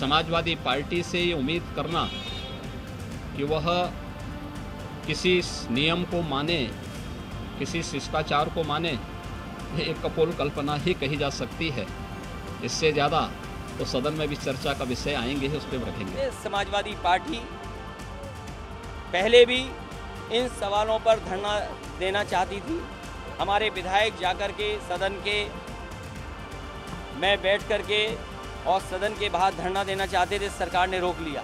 Samajwadi party से ये उम्मीद करना कि वह किसी नियम को माने, किसी शिष्टाचार को माने, ये एक कपोल कल्पना ही कही जा सकती है। इससे ज़्यादा तो सदन में भी चर्चा का विषय आएंगे ही, उस पर रखेंगे। समाजवादी पार्टी पहले भी इन सवालों पर धरना देना चाहती थी। हमारे विधायक जाकर के सदन के में बैठ करके और सदन के बाहर धरना देना चाहते थे, सरकार ने रोक लिया।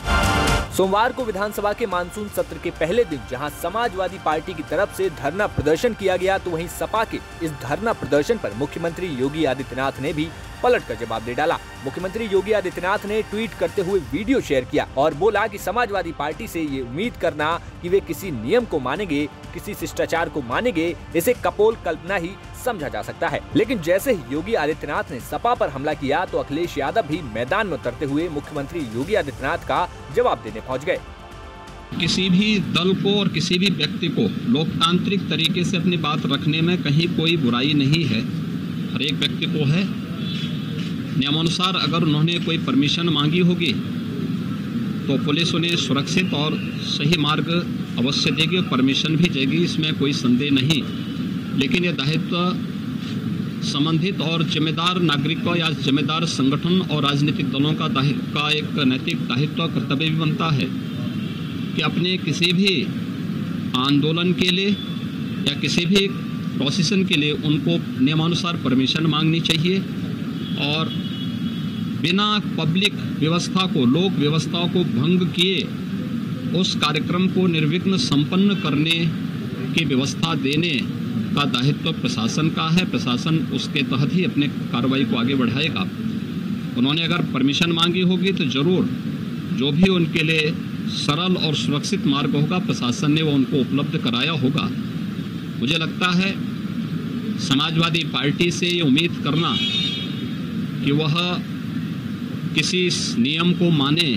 सोमवार को विधानसभा के मानसून सत्र के पहले दिन जहां समाजवादी पार्टी की तरफ से धरना प्रदर्शन किया गया, तो वहीं सपा के इस धरना प्रदर्शन पर मुख्यमंत्री योगी आदित्यनाथ ने भी पलट कर जवाब दे डाला। मुख्यमंत्री योगी आदित्यनाथ ने ट्वीट करते हुए वीडियो शेयर किया और बोला कि समाजवादी पार्टी से ये उम्मीद करना कि वे किसी नियम को मानेंगे, किसी शिष्टाचार को मानेंगे, इसे कपोल कल्पना ही समझा जा सकता है। लेकिन जैसे ही योगी आदित्यनाथ ने सपा पर हमला किया तो अखिलेश यादव भी मैदान में उतरते हुए मुख्यमंत्री योगी आदित्यनाथ का जवाब देने पहुंच गए। किसी भी दल को और किसी भी व्यक्ति को लोकतांत्रिक तरीके से अपनी बात रखने में कहीं कोई बुराई नहीं है। हर एक व्यक्ति को है, नियमानुसार अगर उन्होंने कोई परमिशन मांगी होगी तो पुलिस उन्हें सुरक्षित और सही मार्ग अवश्य देगी और परमिशन भी देगी, इसमें कोई संदेह नहीं। लेकिन यह दायित्व संबंधित और जिम्मेदार नागरिकों या जिम्मेदार संगठन और राजनीतिक दलों का एक नैतिक दायित्व और कर्तव्य भी बनता है कि अपने किसी भी आंदोलन के लिए या किसी भी प्रोसेशन के लिए उनको नियमानुसार परमिशन मांगनी चाहिए और बिना पब्लिक व्यवस्था को, लोक व्यवस्थाओं को भंग किए उस कार्यक्रम को निर्विघ्न संपन्न करने की व्यवस्था देने का दायित्व प्रशासन का है। प्रशासन उसके तहत ही अपने कार्रवाई को आगे बढ़ाएगा। उन्होंने अगर परमिशन मांगी होगी तो जरूर जो भी उनके लिए सरल और सुरक्षित मार्ग होगा प्रशासन ने वो उनको उपलब्ध कराया होगा। मुझे लगता है समाजवादी पार्टी से ये उम्मीद करना कि वह किसी नियम को माने,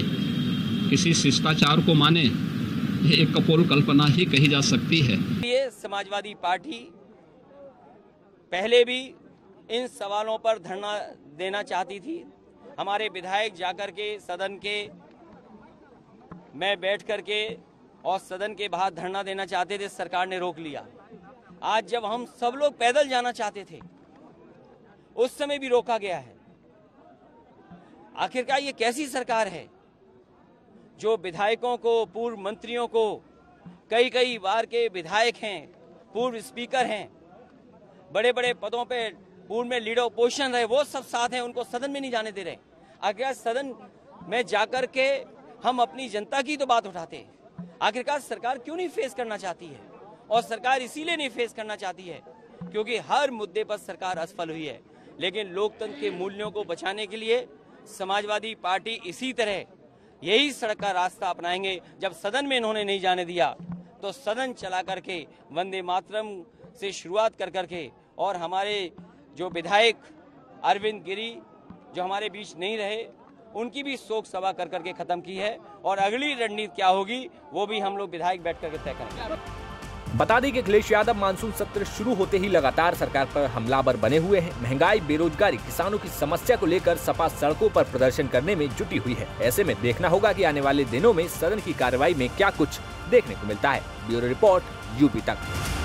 किसी शिष्टाचार को माने, ये एक कपोल कल्पना ही कही जा सकती है। ये समाजवादी पार्टी पहले भी इन सवालों पर धरना देना चाहती थी। हमारे विधायक जाकर के सदन के में बैठ करके और सदन के बाहर धरना देना चाहते थे, सरकार ने रोक लिया। आज जब हम सब लोग पैदल जाना चाहते थे उस समय भी रोका गया है। आखिरकार ये कैसी सरकार है जो विधायकों को, पूर्व मंत्रियों को, कई कई बार के विधायक हैं, पूर्व स्पीकर हैं, बड़े बड़े पदों पे पूर्व में लीडर ऑपोजिशन रहे, वो सब साथ हैं, उनको सदन में नहीं जाने दे रहे। आखिरकार सदन में जाकर के हम अपनी जनता की तो बात उठाते हैं। आखिरकार सरकार क्यों नहीं फेस करना चाहती है? और सरकार इसीलिए नहीं फेस करना चाहती है क्योंकि हर मुद्दे पर सरकार असफल हुई है। लेकिन लोकतंत्र के मूल्यों को बचाने के लिए समाजवादी पार्टी इसी तरह यही सड़क का रास्ता अपनाएंगे। जब सदन में इन्होंने नहीं जाने दिया तो सदन चला करके वंदे मातरम से शुरुआत कर करके और हमारे जो विधायक अरविंद गिरी जो हमारे बीच नहीं रहे उनकी भी शोक सभा कर करके खत्म की है। और अगली रणनीति क्या होगी वो भी हम लोग विधायक बैठ करके तय करेंगे। बता दें कि अखिलेश यादव मानसून सत्र शुरू होते ही लगातार सरकार पर हमलावर बने हुए हैं। महंगाई, बेरोजगारी, किसानों की समस्या को लेकर सपा सड़कों पर प्रदर्शन करने में जुटी हुई है। ऐसे में देखना होगा कि आने वाले दिनों में सदन की कार्रवाई में क्या कुछ देखने को मिलता है। ब्यूरो रिपोर्ट, यूपी तक।